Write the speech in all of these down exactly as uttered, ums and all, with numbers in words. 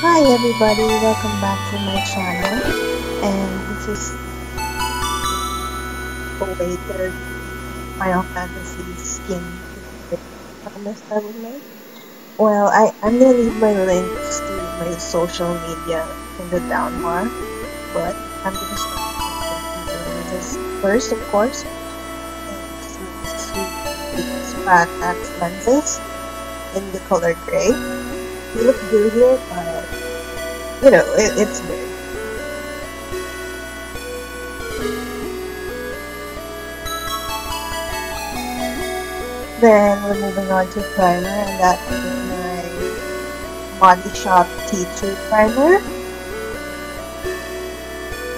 Hi everybody, welcome back to my channel, and this is belated Final Fantasy skin promise I will make. Well, I, I'm gonna leave my links to my social media in the down bar, but I'm gonna start with this first, of course. It's Sweety Spatax lenses in the color gray. They look good here, but you know, it, it's big. Then we're moving on to primer, and that is my Body Shop Tea Tree primer.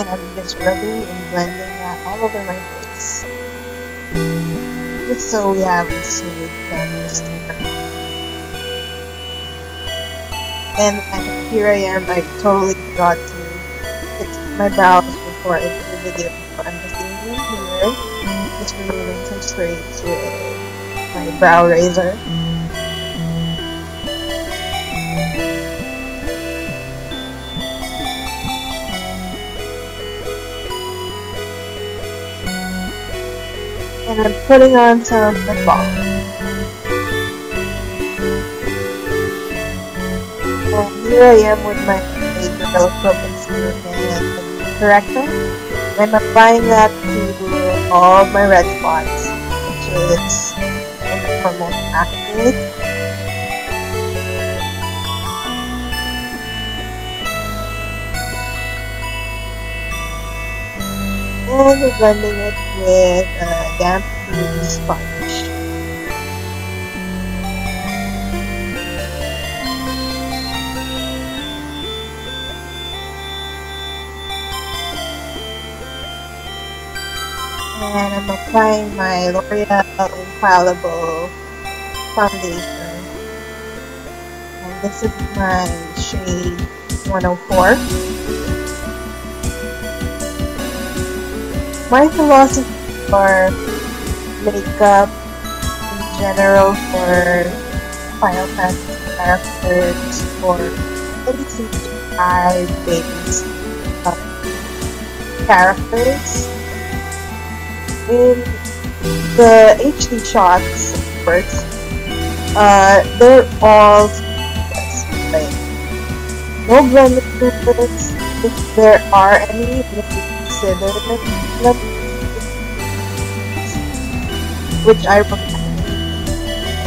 And I'm just rubbing and blending that all over my face, just so we have a smooth canvas to. And here I am, I totally forgot to fix my brows before I did the video, so I'm just doing here, just removing some streaks with my brow razor. And I'm putting on some lip balm. And here I am with my favorite L A Girl concealer and corrector. I'm applying that to all my red spots, which is in the form of acne. And we're blending it with a damp blue sponge. And I'm applying my L'Oreal Infallible Foundation, and this is my shade one oh four. My philosophy for makeup in general, for Final Fantasy characters, for thirty-five babies of characters. In the H D shots, of course, uh, they're all like no blended pigments, if there are any, if you consider them, which I recommend.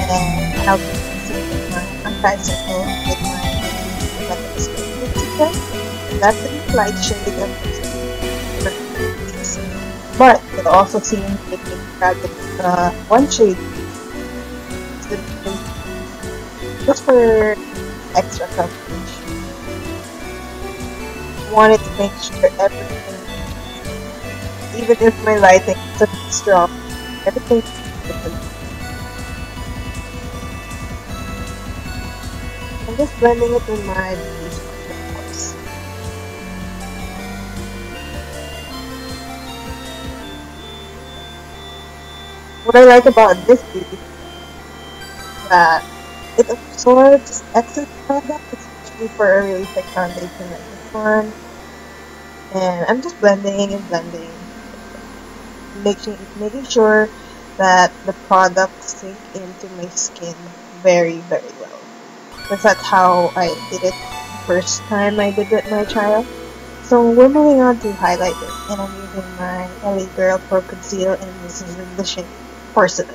And I'll be using my tricycle with my makeup skin. That's a light shade of this, but it also seems like it had uh, one shade just for extra coverage. Wanted to make sure everything, even if my lighting is a bit strong, everything is different. I'm just blending it in my beauty. What I like about this beauty is that it absorbs excess product, especially for a really thick foundation like this one. And I'm just blending and blending, making making sure that the products sink into my skin very, very well. Because that's how I did it the first time I did it, my child. So we're moving on to highlighter, and I'm using my L A Girl Pro Conceal, and this is in the shade Porcelain.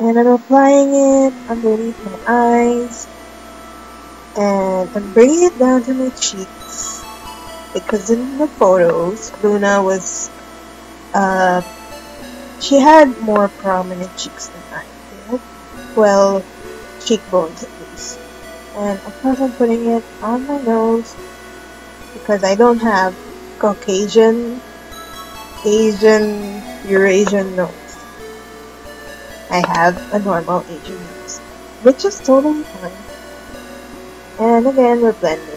And I'm applying it underneath my eyes, and I'm bringing it down to my cheeks, because in the photos Luna was uh, she had more prominent cheeks than I did, well, cheekbones at least. And of course I'm putting it on my nose, because I don't have Caucasian, Asian, Eurasian nose. I have a normal Asian nose, which is totally fine. And again, we're blending.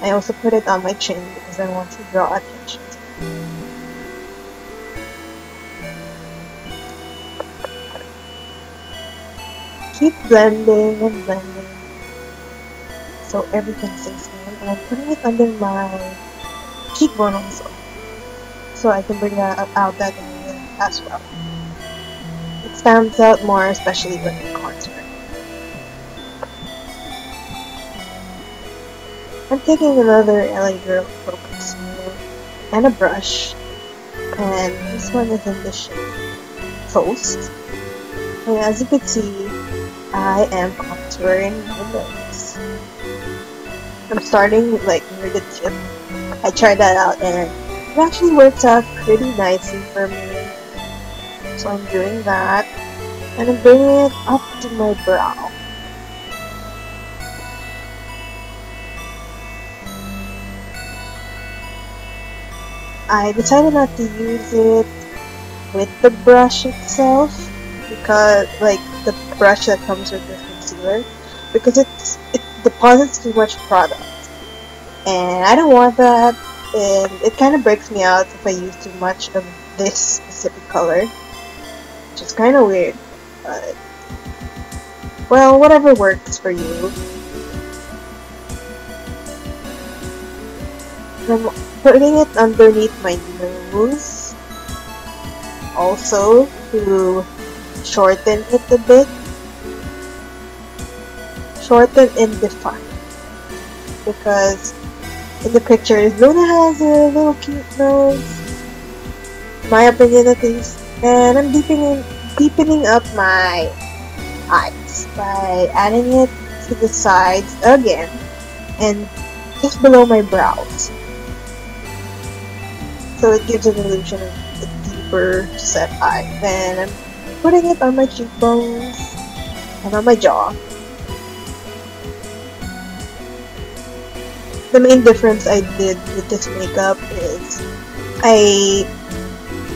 I also put it on my chin because I want to draw attention to it. Keep blending and blending so everything stays smooth. And I'm putting it under my cheekbone also, so I can bring that out that area as well. It stands out more, especially when you contour. I'm taking another L A Girl focus mirror and a brush, and this one is in the shade Toast. And as you can see, I am contouring my nose. I'm starting with, like, near the tip. I tried that out and it actually worked out pretty nicely for me. So I'm doing that, and I'm bringing it up to my brow. I decided not to use it with the brush itself, because like the brush that comes with this concealer, because it's, it deposits too much product, and I don't want that, and it kind of breaks me out if I use too much of this specific color, which is kind of weird, but well, whatever works for you. I'm putting it underneath my nose also to shorten it a bit, shorten and define, because in the pictures Luna has a little cute nose, my opinion at least. And I'm deepening, deepening up my eyes by adding it to the sides again and just below my brows. So it gives an illusion of a deeper set eye. Then I'm putting it on my cheekbones and on my jaw. The main difference I did with this makeup is I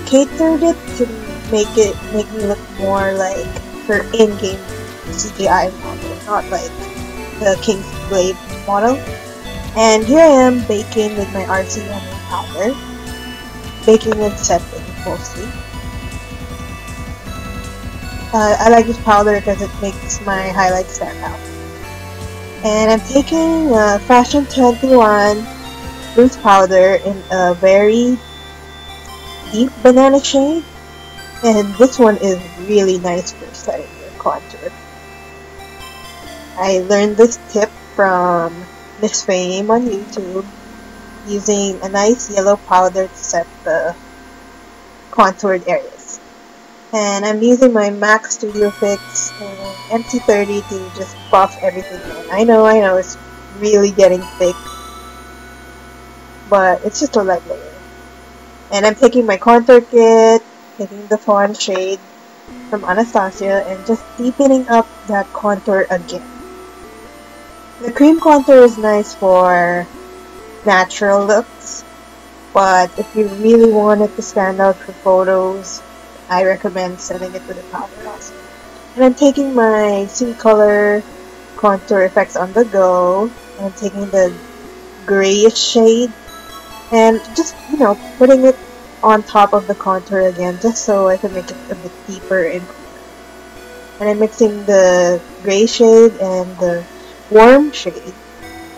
catered it to make it make me look more like her in-game C G I model, not like the Kingsglaive model. And here I am baking with my R C M A powder. Baking and setting mostly. Uh, I like this powder because it makes my highlights stand out. And I'm taking uh, Fashion twenty-one loose powder in a very deep banana shade, and this one is really nice for setting your contour. I learned this tip from Miss Fame on YouTube, using a nice yellow powder to set the contoured areas. And I'm using my MAC Studio Fix and M C thirty to just buff everything in. I know, I know, it's really getting thick, but it's just a light layer. And I'm taking my contour kit, taking the fawn shade from Anastasia, and just deepening up that contour again. The cream contour is nice for natural looks, but if you really want it to stand out for photos, I recommend setting it with a powder also. And I'm taking my City Color Contour Effects on the Go, and I'm taking the grayish shade, and just, you know, putting it on top of the contour again, just so I can make it a bit deeper in color. And I'm mixing the gray shade and the warm shade,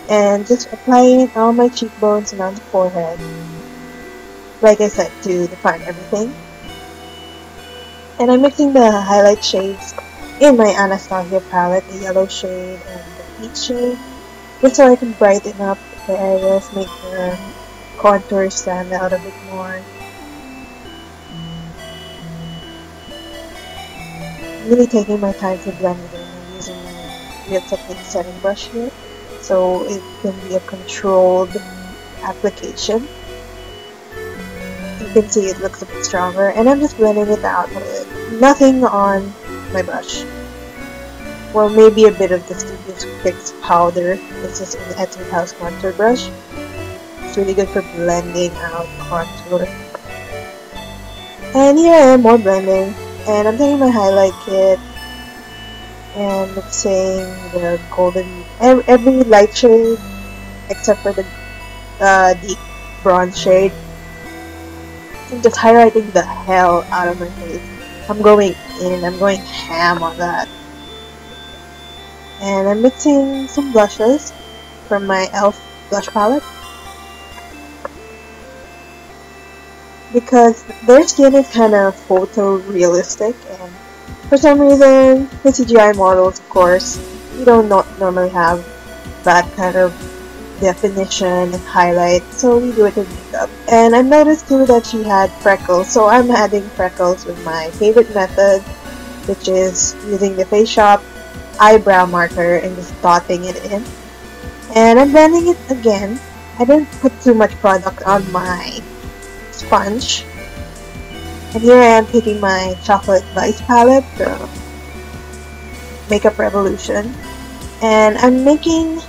and just applying it on my cheekbones and on the forehead, like I said, to define everything. And I'm mixing the highlight shades in my Anastasia palette, the yellow shade and the peach shade, just so I can brighten up the areas, make the contours stand out a bit more. I'm really taking my time to blend it in. I'm using my Real Technique setting brush here, so it can be a controlled application. You can see it looks a bit stronger, and I'm just blending it out with nothing on my brush. Well, maybe a bit of the Studio Fix powder. This is an Etude House contour brush. It's really good for blending out contour. And here I am, more blending, and I'm taking my highlight kit and mixing the golden, every light shade except for the uh, deep bronze shade. I'm just highlighting the hell out of my face. I'm going in, I'm going ham on that. And I'm mixing some blushes. from my e l f blush palette, because their skin is kind of photorealistic, and for some reason, the C G I models, of course, you don't not normally have that kind of definition and highlight, so we do it in makeup. And I noticed too that she had freckles, so I'm adding freckles with my favorite method, which is using the Face Shop eyebrow marker and just dotting it in. And I'm blending it again. I didn't put too much product on my sponge. And here I am taking my Chocolate Vice palette from Makeup Revolution, and I'm making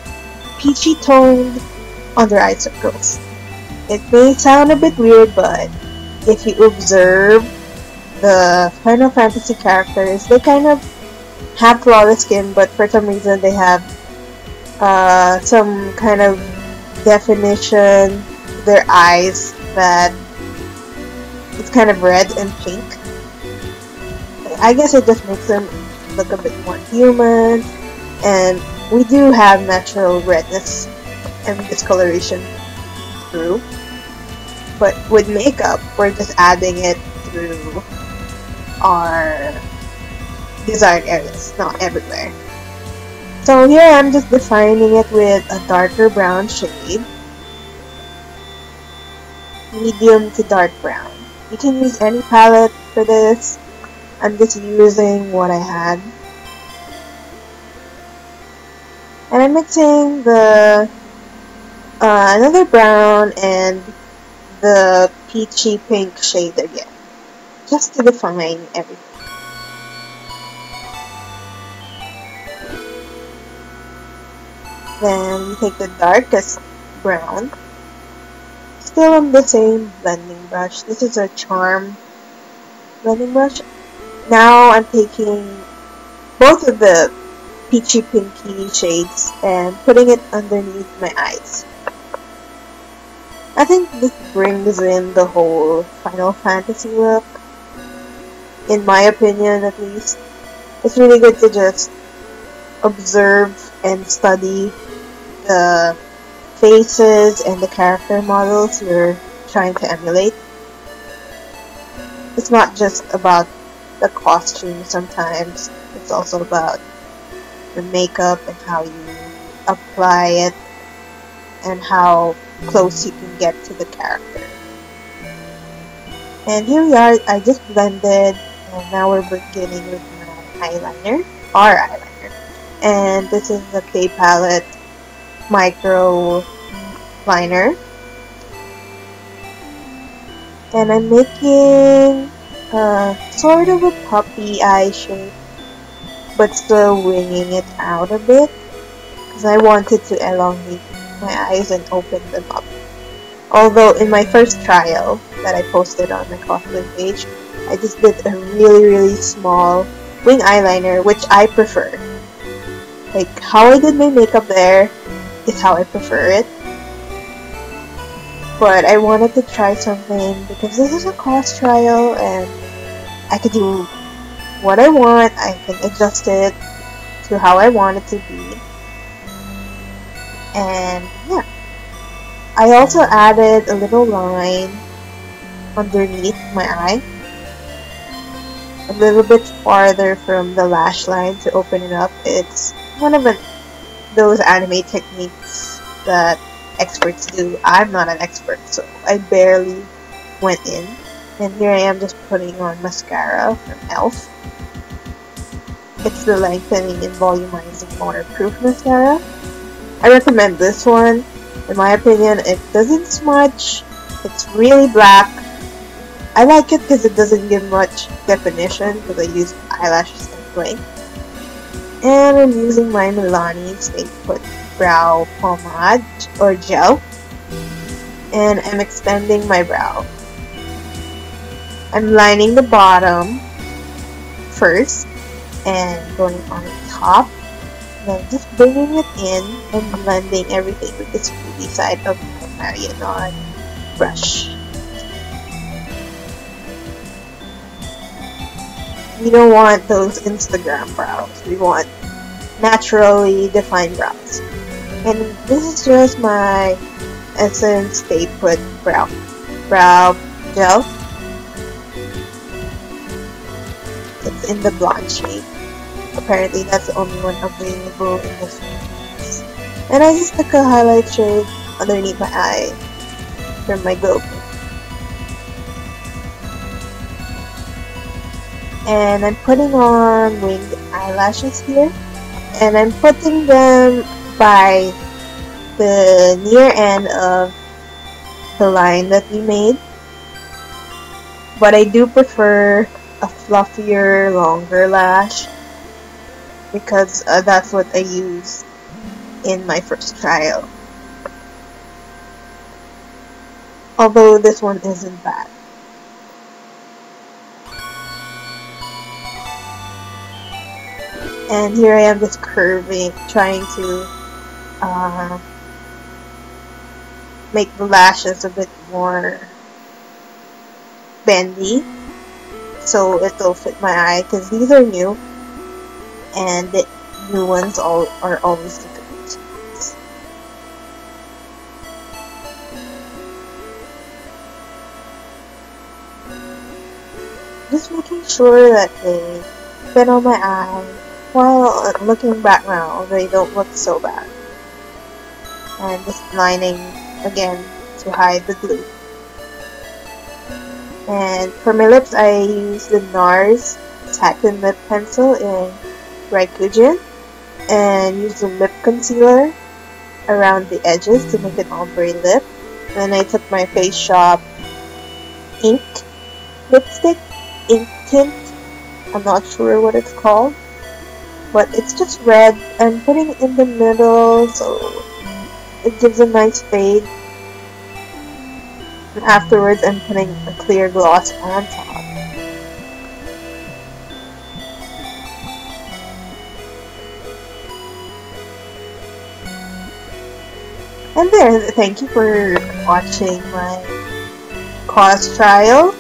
peachy toned under eye circles. It may sound a bit weird, but if you observe the Final Fantasy characters, they kind of have flawless skin, but for some reason they have uh, some kind of definition to their eyes that it's kind of red and pink. I guess it just makes them look a bit more human, and we do have natural redness and discoloration through, but with makeup we're just adding it through our desired areas, not everywhere. So here I'm just defining it with a darker brown shade, medium to dark brown. You can use any palette for this. I'm just using what I had. And I'm mixing the uh, another brown and the peachy pink shade again, just to define everything. Then we take the darkest brown. Still on the same blending brush. This is a Charm blending brush. Now I'm taking both of the peachy pinky shades and putting it underneath my eyes. I think this brings in the whole Final Fantasy look. In my opinion, at least. It's really good to just observe and study the faces and the character models you're trying to emulate. It's not just about the costume sometimes, it's also about the makeup and how you apply it and how close you can get to the character. And here we are, I just blended, and now we're beginning with my eyeliner, our eyeliner. And this is the K Palette micro liner, and I'm making uh, sort of a puppy eye shape, but still winging it out a bit because I wanted to elongate my eyes and open them up. Although in my first trial that I posted on my cosplay page, I just did a really really small wing eyeliner, which I prefer. Like how I did my makeup there is how I prefer it, but I wanted to try something because this is a cost trial and I could do what I want, I can adjust it to how I want it to be. And yeah, I also added a little line underneath my eye, a little bit farther from the lash line to open it up. It's one of the those anime techniques that experts do. I'm not an expert, so I barely went in. And here I am just putting on mascara from e l f. It's the Lengthening and Volumizing Waterproof Mascara. I recommend this one. In my opinion, it doesn't smudge. It's really black. I like it because it doesn't give much definition because I use eyelashes anyway. And I'm using my Milani Stay Put Brow Pomade or Gel, and I'm extending my brow. I'm lining the bottom first and going on the top, then just bringing it in and blending everything with this pretty side of my Marianne brush. We don't want those Instagram brows, we want naturally defined brows. And this is just my Essence Stay Put Brow Brow Gel. It's in the blonde shade. Apparently that's the only one available in this place. And I just took a highlight shade underneath my eye from my GoPro. And I'm putting on winged eyelashes here. And I'm putting them by the near end of the line that we made. But I do prefer a fluffier, longer lash, because uh, that's what I used in my first trial. Although this one isn't bad. And here I am just curving, trying to uh, make the lashes a bit more bendy, so it'll fit my eye, because these are new, and the new ones all are always the good ones. Just making sure that they fit on my eye while looking back now, they don't look so bad. And just lining again to hide the glue. And for my lips, I use the NARS Satin Lip Pencil in Rikugien, and use the lip concealer around the edges to make an ombre lip. Then I took my Face Shop ink lipstick, ink tint, I'm not sure what it's called, but it's just red, and putting it in the middle so it gives a nice fade. And afterwards I'm putting a clear gloss on top. And there, thank you for watching my cos trial.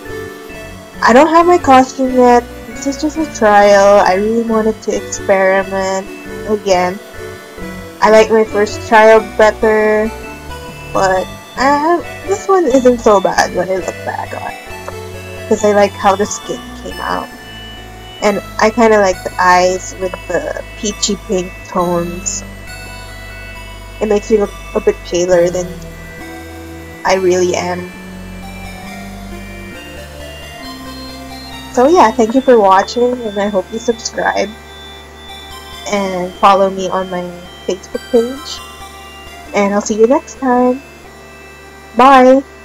I don't have my costume yet, this is just a trial. I really wanted to experiment again. I like my first trial better, but I have, this one isn't so bad when I look back on it, because I like how the skin came out. And I kind of like the eyes with the peachy pink tones. It makes me look a bit paler than I really am. So yeah, thank you for watching, and I hope you subscribe and follow me on my Facebook page. And I'll see you next time. Bye!